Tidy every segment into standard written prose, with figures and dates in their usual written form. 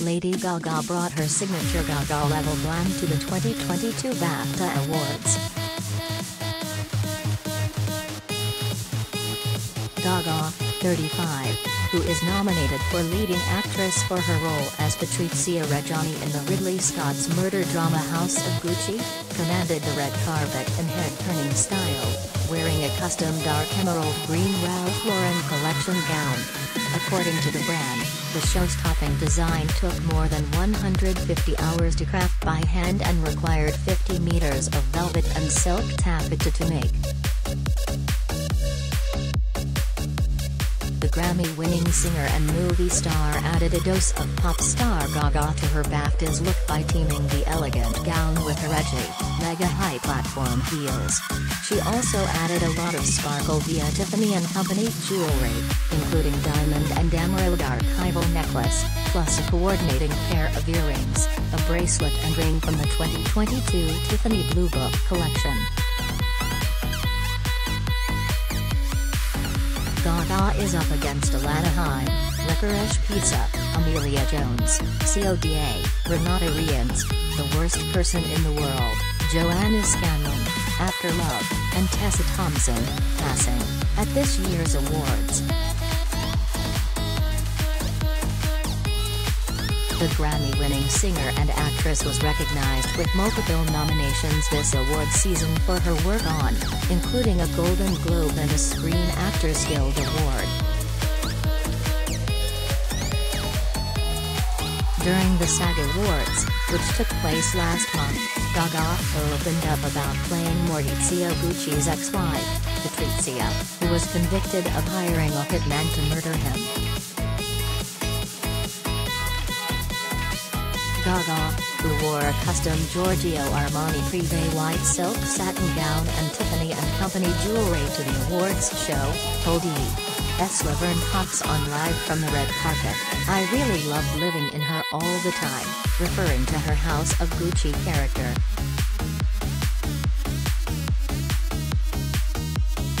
Lady Gaga brought her signature Gaga-level glam to the 2022 BAFTA Awards. Gaga, 35, who is nominated for leading actress for her role as Patricia Reggiani in the Ridley Scott's murder drama House of Gucci, commanded the red carpet in head-turning style, wearing a custom dark emerald green Ralph Lauren collection gown. According to the brand, the show's topping design took more than 150 hours to craft by hand and required 50 meters of velvet and silk taffeta to make. The Grammy-winning singer and movie star added a dose of pop star Gaga to her BAFTA's look by teaming the elegant gown with her edgy, mega-high platform heels. She also added a lot of sparkle via Tiffany & Company jewelry, including diamond and emerald archival necklace, plus a coordinating pair of earrings, a bracelet and ring from the 2022 Tiffany Blue Book collection. Gaga is up against Alana High, Licorice Pizza, Amelia Jones, CODA, Renate Reinsve, The Worst Person in the World, Joanna Scanlon, After Love, and Tessa Thompson, Passing, at this year's awards. The Grammy-winning singer and actress was recognized with multiple nominations this award season for her work on, including a Golden Globe and a Screen Actors Guild Award. During the SAG Awards, which took place last month, Gaga opened up about playing Maurizio Gucci's ex-wife, Patricia, who was convicted of hiring a hitman to murder him. Gaga, who wore a custom Giorgio Armani Privé white silk satin gown and Tiffany & Company jewelry to the awards show, told E! Laverne Cox on Live from the Red Carpet, "I really loved living in her all the time," referring to her House of Gucci character.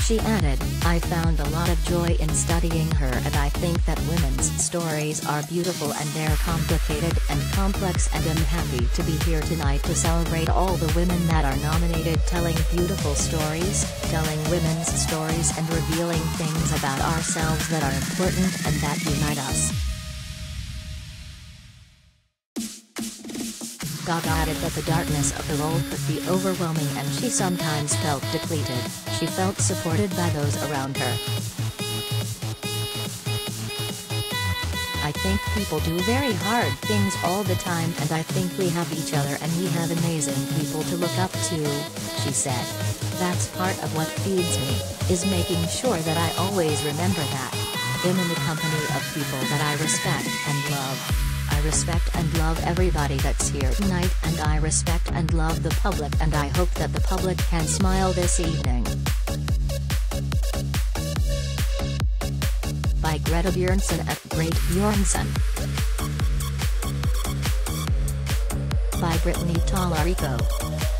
She added, "I found a lot of joy in studying her, and I think that women's stories are beautiful and they're complicated and complex, and I'm happy to be here tonight to celebrate all the women that are nominated, telling beautiful stories, telling women's stories and revealing things about ourselves that are important and that unite us." Gaga added that the darkness of the role could be overwhelming and she sometimes felt depleted. She felt supported by those around her. "I think people do very hard things all the time, and I think we have each other and we have amazing people to look up to," she said. "That's part of what feeds me, is making sure that I always remember that. I'm in the company of people that I respect and love. I respect and love everybody that's here tonight, and I respect and love the public, and I hope that the public can smile this evening." By Greta Bjornsson at Great Bjornsson. By Brittany Tallarico.